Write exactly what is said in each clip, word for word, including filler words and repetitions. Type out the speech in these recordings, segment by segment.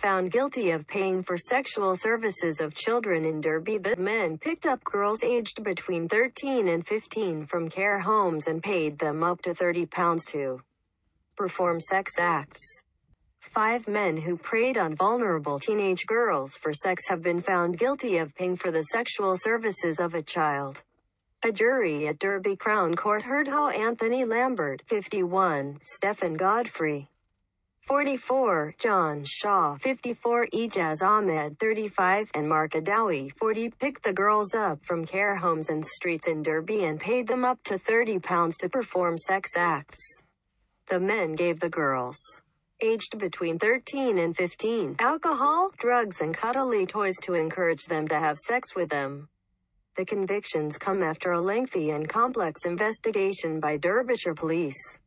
Found guilty of paying for sexual services of children in Derby. The men picked up girls aged between thirteen and fifteen from care homes and paid them up to thirty pounds to perform sex acts. Five men who preyed on vulnerable teenage girls for sex have been found guilty of paying for the sexual services of a child. A jury at Derby Crown Court heard how Anthony Lambert, fifty-one, Stephen Godfrey, forty-four, John Shaw, fifty-four, Ejaz Ahmed, thirty-five, and Mark Adawi, forty, picked the girls up from care homes and streets in Derby and paid them up to thirty pounds to perform sex acts. The men gave the girls, aged between thirteen and fifteen, alcohol, drugs and cuddly toys to encourage them to have sex with them. The convictions come after a lengthy and complex investigation by Derbyshire Police,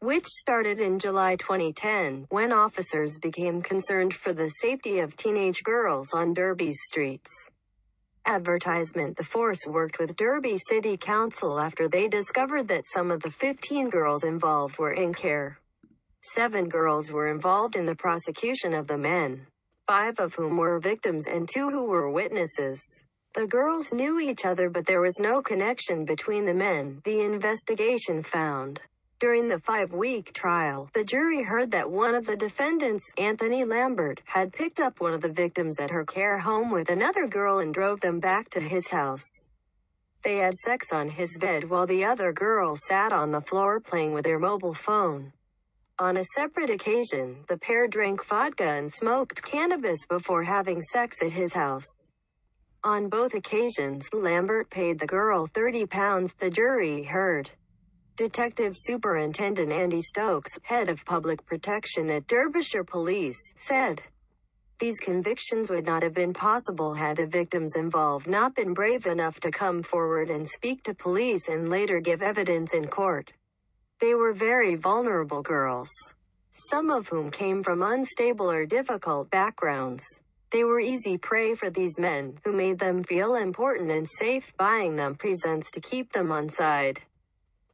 which started in July twenty ten, when officers became concerned for the safety of teenage girls on Derby's streets. Advertisement. The force worked with Derby City Council after they discovered that some of the fifteen girls involved were in care. Seven girls were involved in the prosecution of the men, five of whom were victims and two who were witnesses. The girls knew each other, but there was no connection between the men, the investigation found. During the five-week trial, the jury heard that one of the defendants, Anthony Lambert, had picked up one of the victims at her care home with another girl and drove them back to his house. They had sex on his bed while the other girl sat on the floor playing with their mobile phone. On a separate occasion, the pair drank vodka and smoked cannabis before having sex at his house. On both occasions, Lambert paid the girl thirty pounds, the jury heard. Detective Superintendent Andy Stokes, head of public protection at Derbyshire Police, said, "These convictions would not have been possible had the victims involved not been brave enough to come forward and speak to police and later give evidence in court. They were very vulnerable girls, some of whom came from unstable or difficult backgrounds. They were easy prey for these men, who made them feel important and safe, buying them presents to keep them on side.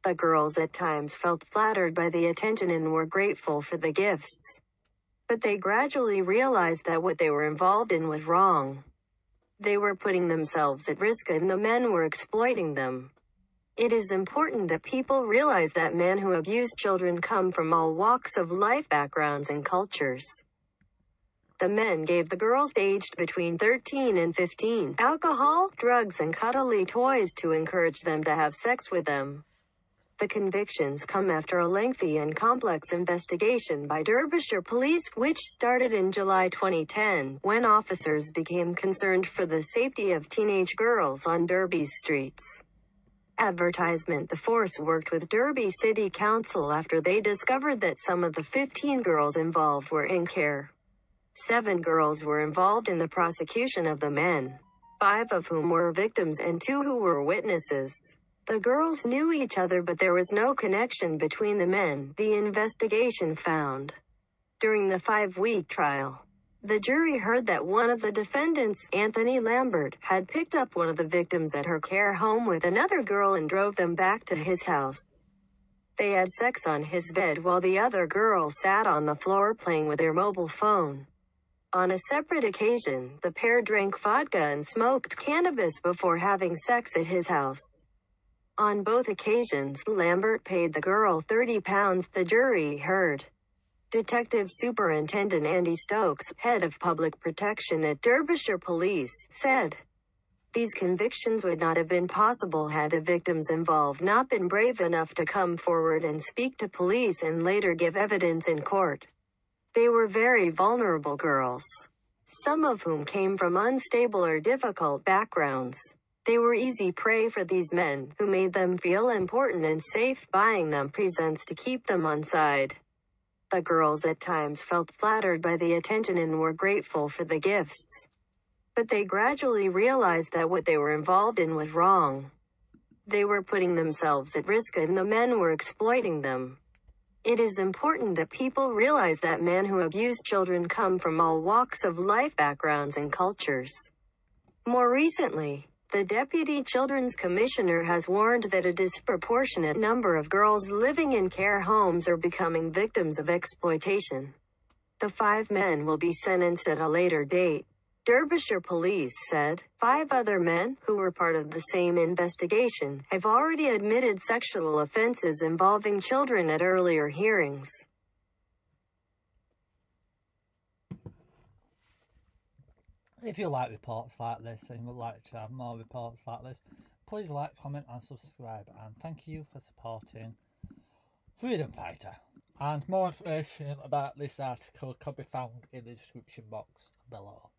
The girls at times felt flattered by the attention and were grateful for the gifts, but they gradually realized that what they were involved in was wrong. They were putting themselves at risk and the men were exploiting them. It is important that people realize that men who abuse children come from all walks of life, backgrounds and cultures." The men gave the girls aged between thirteen and fifteen alcohol, drugs and cuddly toys to encourage them to have sex with them. The convictions come after a lengthy and complex investigation by Derbyshire Police, which started in July twenty ten, when officers became concerned for the safety of teenage girls on Derby's streets. Advertisement. The force worked with Derby City Council after they discovered that some of the fifteen girls involved were in care. Seven girls were involved in the prosecution of the men, five of whom were victims and two who were witnesses. The girls knew each other, but there was no connection between the men, the investigation found. During the five-week trial, the jury heard that one of the defendants, Anthony Lambert, had picked up one of the victims at her care home with another girl and drove them back to his house. They had sex on his bed while the other girl sat on the floor playing with their mobile phone. On a separate occasion, the pair drank vodka and smoked cannabis before having sex at his house. On both occasions, Lambert paid the girl thirty pounds, the jury heard. Detective Superintendent Andy Stokes, head of public protection at Derbyshire Police, said, "These convictions would not have been possible had the victims involved not been brave enough to come forward and speak to police and later give evidence in court. They were very vulnerable girls, some of whom came from unstable or difficult backgrounds. They were easy prey for these men, who made them feel important and safe, buying them presents to keep them on side. The girls at times felt flattered by the attention and were grateful for the gifts, but they gradually realized that what they were involved in was wrong. They were putting themselves at risk and the men were exploiting them. It is important that people realize that men who abuse children come from all walks of life, backgrounds and cultures. More recently, the Deputy Children's Commissioner has warned that a disproportionate number of girls living in care homes are becoming victims of exploitation. The five men will be sentenced at a later date. Derbyshire Police said five other men, who were part of the same investigation, have already admitted sexual offences involving children at earlier hearings. If you like reports like this and would like to have more reports like this, please like, comment and subscribe, and thank you for supporting Freedom Fighter. And more information about this article can be found in the description box below.